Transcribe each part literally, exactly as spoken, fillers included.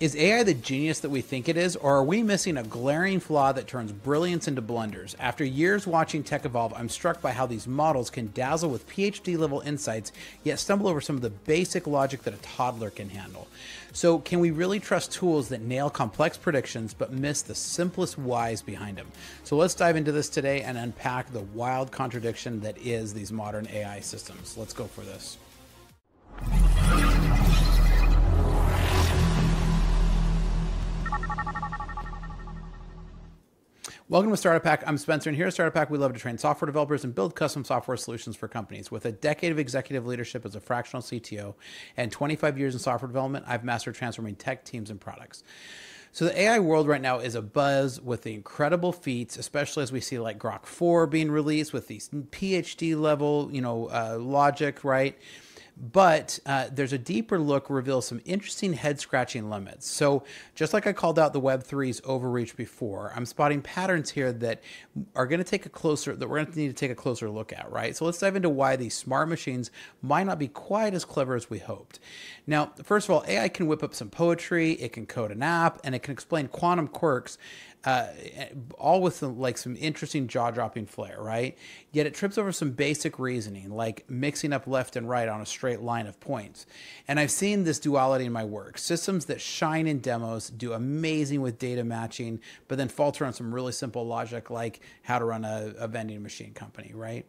Is A I the genius that we think it is, or are we missing a glaring flaw that turns brilliance into blunders? After years watching tech evolve, I'm struck by how these models can dazzle with PhD level insights, yet stumble over some of the basic logic that a toddler can handle. So can we really trust tools that nail complex predictions, but miss the simplest whys behind them? So let's dive into this today and unpack the wild contradiction that is these modern A I systems. Let's go for this. Welcome to Startup Hack. I'm Spencer, and here at Startup Hack, we love to train software developers and build custom software solutions for companies. With a decade of executive leadership as a fractional C T O and twenty-five years in software development, I've mastered transforming tech teams and products. So the A I world right now is abuzz with the incredible feats, especially as we see like Grok four being released with these PhD level, you know, uh, logic, right? But uh, there's a deeper look reveals some interesting head-scratching limits. So just like I called out the Web three's overreach before, I'm spotting patterns here that are going to take a closer that we're going to need to take a closer look at, right? So let's dive into why these smart machines might not be quite as clever as we hoped. Now, first of all, A I can whip up some poetry, it can code an app, and it can explain quantum quirks, uh, all with some, like some interesting jaw-dropping flair, right? Yet it trips over some basic reasoning, like mixing up left and right on a straight line of points. And I've seen this duality in my work. Systems that shine in demos do amazing with data matching, but then falter on some really simple logic, like how to run a, a vending machine company, right?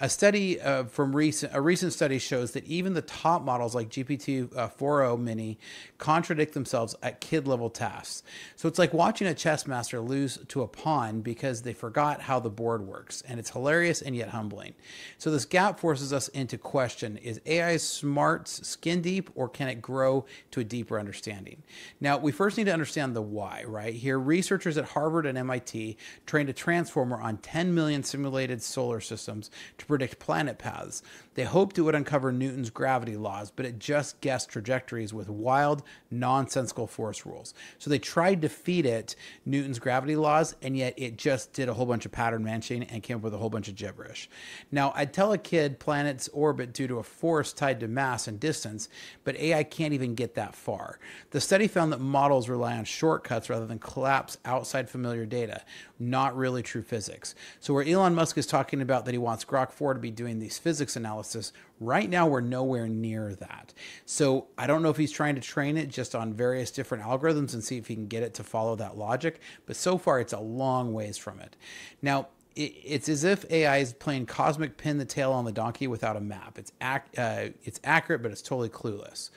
A study uh, from recent, a recent study shows that even the top models like G P T four o uh, mini contradict themselves at kid level tasks. So it's like watching a chess master lose to a pawn because they forgot how the board works. And it's hilarious and yet humbling. So this gap forces us into question, is A I smarts skin deep, or can it grow to a deeper understanding? Now, we first need to understand the why, right? Here, researchers at Harvard and M I T trained a transformer on ten million simulated solar systems to predict planet paths. They hoped it would uncover Newton's gravity laws, but it just guessed trajectories with wild, nonsensical force rules. So they tried to feed it Newton's gravity laws, and yet it just did a whole bunch of pattern matching and came up with a whole bunch of gibberish. Now, I'd tell a kid planets orbit due to a force type to mass and distance, but A I can't even get that far. The study found that models rely on shortcuts rather than collapse outside familiar data, not really true physics. So where Elon Musk is talking about that he wants Grok four to be doing these physics analysis, right now we're nowhere near that. So I don't know if he's trying to train it just on various different algorithms and see if he can get it to follow that logic, but so far it's a long ways from it. Now, it's as if A I is playing cosmic pin the tail on the donkey without a map. It's act, uh, it's accurate, but it's totally clueless.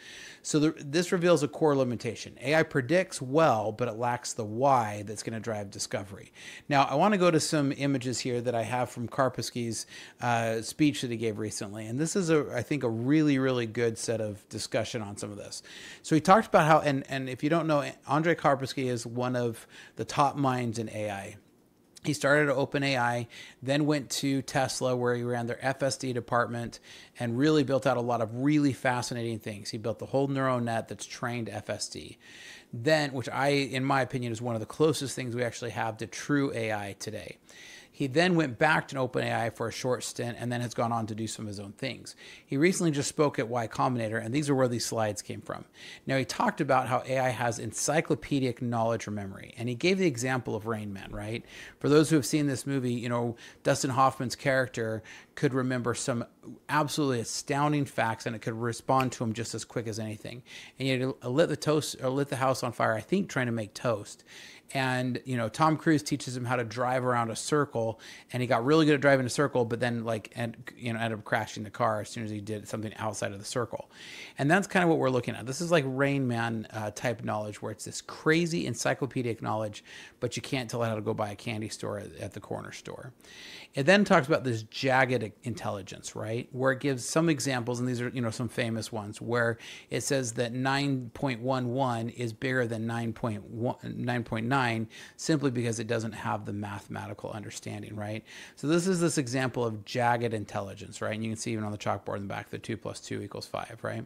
So the, this reveals a core limitation. A I predicts well, but it lacks the why that's going to drive discovery. Now, I want to go to some images here that I have from Karpathy's uh, speech that he gave recently. And this is, a, I think, a really, really good set of discussion on some of this. So he talked about how, and, and if you don't know, Andrej Karpathy is one of the top minds in A I. He started at OpenAI, then went to Tesla, where he ran their F S D department and really built out a lot of really fascinating things. He built the whole neural net that's trained F S D. Then, which I, in my opinion, is one of the closest things we actually have to true A I today. He then went back to OpenAI for a short stint and then has gone on to do some of his own things. He recently just spoke at Y Combinator, and these are where these slides came from. Now, he talked about how A I has encyclopedic knowledge or memory, and he gave the example of Rain Man, right? For those who have seen this movie, you know, Dustin Hoffman's character could remember some absolutely astounding facts, and it could respond to him just as quick as anything. And yet it lit the toast, or lit the house on fire, I think, trying to make toast. And, you know, Tom Cruise teaches him how to drive around a circle, and he got really good at driving a circle, but then like, and, you know, ended up crashing the car as soon as he did something outside of the circle. And that's kind of what we're looking at. This is like Rain Man uh, type knowledge, where it's this crazy encyclopedic knowledge, but you can't tell it how to go buy a candy store at, at the corner store. It then talks about this jagged intelligence, right? Where it gives some examples, and these are, you know, some famous ones, where it says that nine point one one is bigger than nine point nine, simply because it doesn't have the mathematical understanding, right? So this is this example of jagged intelligence, right? And you can see even on the chalkboard in the back, the two plus two equals five, right?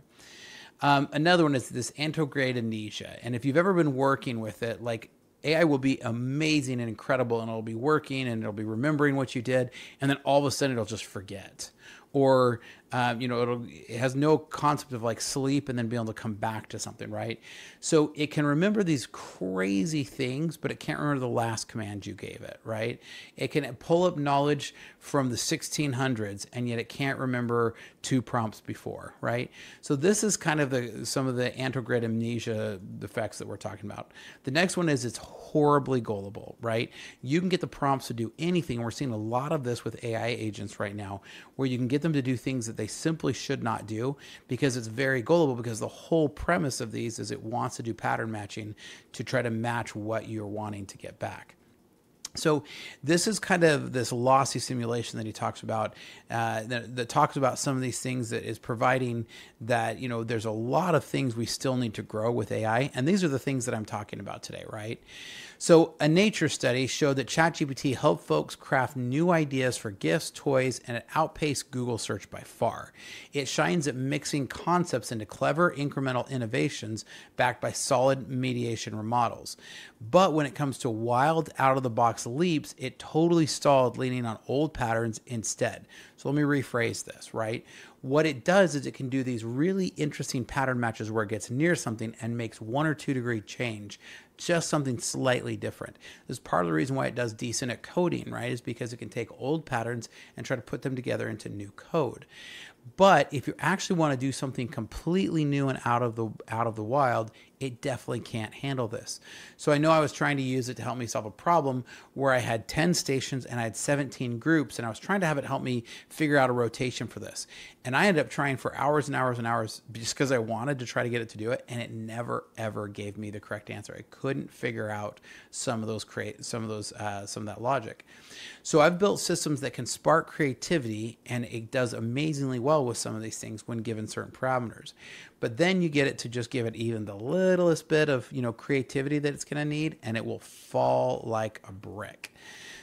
Um, another one is this anterograde amnesia. And if you've ever been working with it, like A I will be amazing and incredible, and it'll be working and it'll be remembering what you did. And then all of a sudden it'll just forget. Or Um, you know, it'll, it has no concept of like sleep and then being able to come back to something, right? So it can remember these crazy things, but it can't remember the last command you gave it, right? It can pull up knowledge from the sixteen hundreds, and yet it can't remember two prompts before, right? So this is kind of the some of the anterograde amnesia effects that we're talking about. The next one is it's horribly gullible, right? You can get the prompts to do anything. We're seeing a lot of this with A I agents right now, where you can get them to do things that they They simply should not do because it's very gullible, because the whole premise of these is it wants to do pattern matching to try to match what you're wanting to get back. So this is kind of this lossy simulation that he talks about, uh, that, that talks about some of these things that is providing that, you know, there's a lot of things we still need to grow with A I. And these are the things that I'm talking about today, right? So a Nature study showed that ChatGPT helped folks craft new ideas for gifts, toys, and it outpaced Google search by far. It shines at mixing concepts into clever incremental innovations backed by solid mediation models. But when it comes to wild out-of-the-box leaps, it totally stalled, leaning on old patterns instead. So let me rephrase this, right? What it does is it can do these really interesting pattern matches where it gets near something and makes one or two degree change, just something slightly different. This is part of the reason why it does decent at coding, right? Is because it can take old patterns and try to put them together into new code. But if you actually want to do something completely new and out of the out of the wild, it definitely can't handle this. So I know I was trying to use it to help me solve a problem where I had ten stations and I had seventeen groups, and I was trying to have it help me figure out a rotation for this. And I ended up trying for hours and hours and hours just because I wanted to try to get it to do it, and it never ever gave me the correct answer. I couldn't figure out some of those create some of those uh, some of that logic. So I've built systems that can spark creativity, and it does amazingly well with some of these things when given certain parameters. But then you get it to just give it even the littlest bit of, you know, creativity that it's going to need, and it will fall like a brick.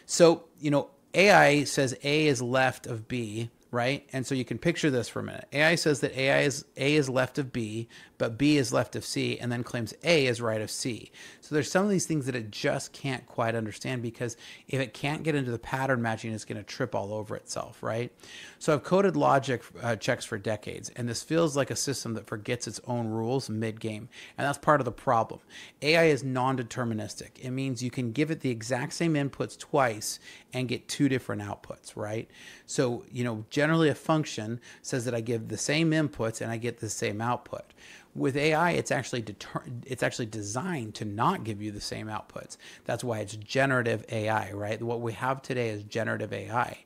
So, you know, A I says A is left of B, right? And so you can picture this for a minute. A I says that A I is A is left of B, but B is left of C, and then claims A is right of C. So there's some of these things that it just can't quite understand, because if it can't get into the pattern matching, it's going to trip all over itself, right? So I've coded logic uh, checks for decades, and this feels like a system that forgets its own rules mid-game, and that's part of the problem. A I is non-deterministic. It means you can give it the exact same inputs twice and get two different outputs, right? So, you know, generally a function says that I give the same inputs and I get the same output. With A I, it's actually deter it's actually designed to not give you the same outputs. That's why it's generative A I, right? What we have today is generative A I.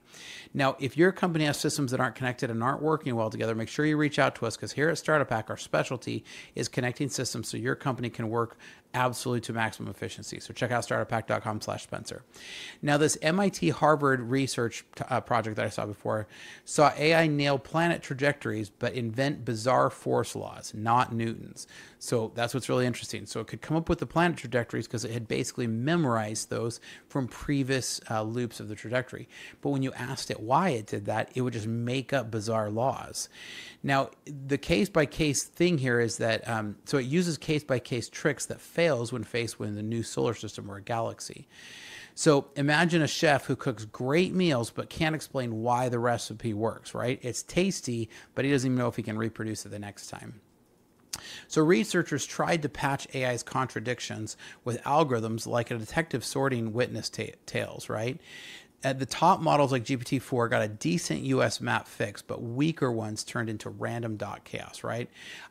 Now, if your company has systems that aren't connected and aren't working well together, make sure you reach out to us, because here at Startup Hack, our specialty is connecting systems so your company can work absolutely to maximum efficiency. So check out startup hack dot com slash Spencer. Now, this M I T Harvard research uh, project that I saw before saw A I nail planet trajectories, but invent bizarre force laws, not Newton's. So that's what's really interesting. So it could come up with the planet trajectories because it had basically memorized those from previous uh, loops of the trajectory. But when you asked it why it did that, it would just make up bizarre laws. Now, the case by case thing here is that, um, so it uses case by case tricks that fail when faced with a new solar system or a galaxy. So imagine a chef who cooks great meals but can't explain why the recipe works, right? It's tasty, but he doesn't even know if he can reproduce it the next time. So researchers tried to patch A I's contradictions with algorithms like a detective sorting witness tales, right? At the top models like G P T four got a decent U S map fix, but weaker ones turned into random dot chaos, right?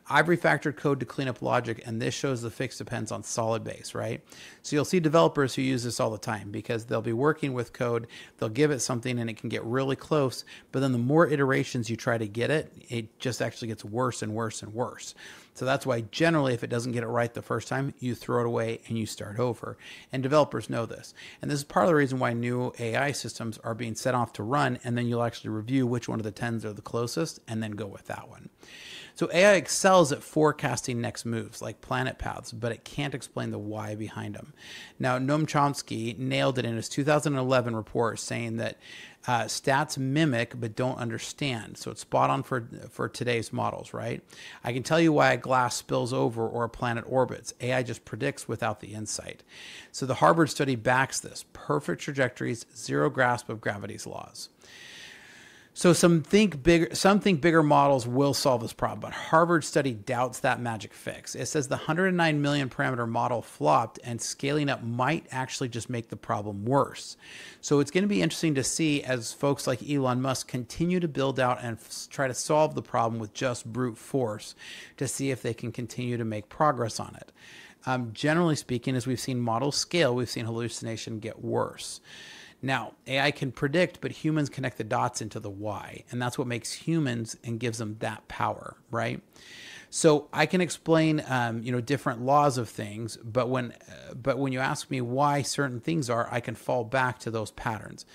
I've refactored code to clean up logic, and this shows the fix depends on solid base, right? So you'll see developers who use this all the time, because they'll be working with code, they'll give it something, and it can get really close, but then the more iterations you try to get it, it just actually gets worse and worse and worse. So that's why generally if it doesn't get it right the first time, you throw it away and you start over. And developers know this. And this is part of the reason why new A I systems are being set off to run, and then you'll actually review which one of the tens are the closest and then go with that one. So A I excels at forecasting next moves like planet paths, but it can't explain the why behind them. Now, Noam Chomsky nailed it in his two thousand eleven report, saying that Uh, stats mimic but don't understand. So it's spot on for, for today's models, right? I can tell you why a glass spills over or a planet orbits. A I just predicts without the insight. So the Harvard study backs this. Perfect trajectories, zero grasp of gravity's laws. So some think bigger, some think bigger models will solve this problem, but Harvard study doubts that magic fix. It says the one hundred nine million parameter model flopped, and scaling up might actually just make the problem worse. So it's going to be interesting to see as folks like Elon Musk continue to build out and try to solve the problem with just brute force to see if they can continue to make progress on it. Um, generally speaking, as we've seen models scale, we've seen hallucination get worse. Now, A I can predict, but humans connect the dots into the why, and that's what makes humans and gives them that power, right? So I can explain, um, you know, different laws of things, but when, uh, but when you ask me why certain things are, I can fall back to those patterns.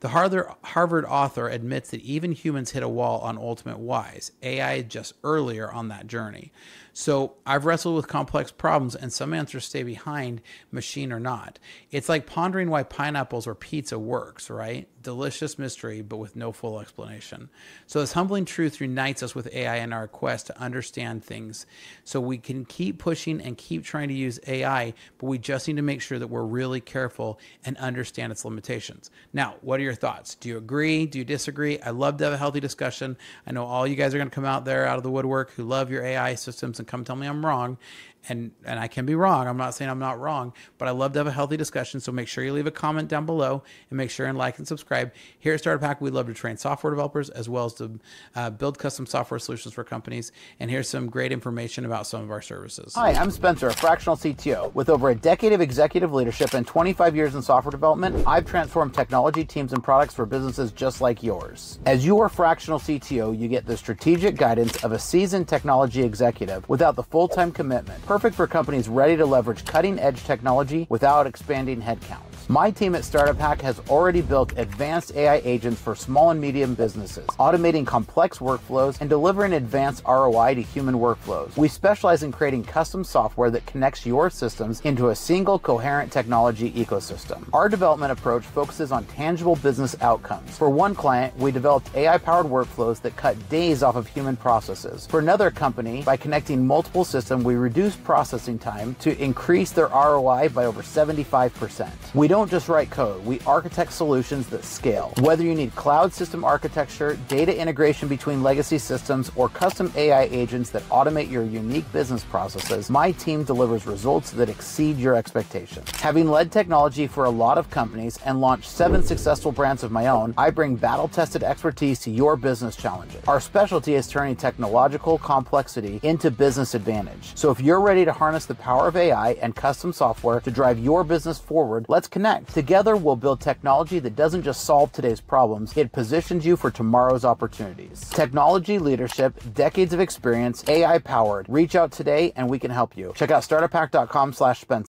The Harvard, Harvard author admits that even humans hit a wall on ultimate whys. A I just earlier on that journey. So I've wrestled with complex problems, and some answers stay behind, machine or not. It's like pondering why pineapples or pizza works, right? Delicious mystery, but with no full explanation. So this humbling truth unites us with A I in our quest to understand things. So we can keep pushing and keep trying to use A I, but we just need to make sure that we're really careful and understand its limitations. Now, what are your thoughts? Do you agree? Do you disagree? I love to have a healthy discussion. I know all you guys are going to come out there out of the woodwork who love your A I systems and come tell me I'm wrong. And, and I can be wrong. I'm not saying I'm not wrong, but I love to have a healthy discussion. So make sure you leave a comment down below, and make sure and like and subscribe. Here at Startup Hakk, we love to train software developers as well as to uh, build custom software solutions for companies. And here's some great information about some of our services. Hi, I'm Spencer, a fractional C T O. With over a decade of executive leadership and twenty-five years in software development, I've transformed technology teams and products for businesses just like yours. As your fractional C T O, you get the strategic guidance of a seasoned technology executive without the full-time commitment. Perfect for companies ready to leverage cutting-edge technology without expanding headcount. My team at Startup Hakk has already built advanced A I agents for small and medium businesses, automating complex workflows and delivering advanced R O I to human workflows. We specialize in creating custom software that connects your systems into a single coherent technology ecosystem. Our development approach focuses on tangible business outcomes. For one client, we developed A I-powered workflows that cut days off of human processes. For another company, by connecting multiple systems, we reduced processing time to increase their R O I by over seventy-five percent. We don't just write code, we architect solutions that scale. Whether you need cloud system architecture, data integration between legacy systems, or custom A I agents that automate your unique business processes, my team delivers results that exceed your expectations. Having led technology for a lot of companies and launched seven successful brands of my own, I bring battle-tested expertise to your business challenges. Our specialty is turning technological complexity into business advantage. So if you're ready Ready to harness the power of A I and custom software to drive your business forward, let's connect. Together, we'll build technology that doesn't just solve today's problems, it positions you for tomorrow's opportunities. Technology leadership, decades of experience, A I powered. Reach out today and we can help you. Check out startup hakk dot com slash Spencer.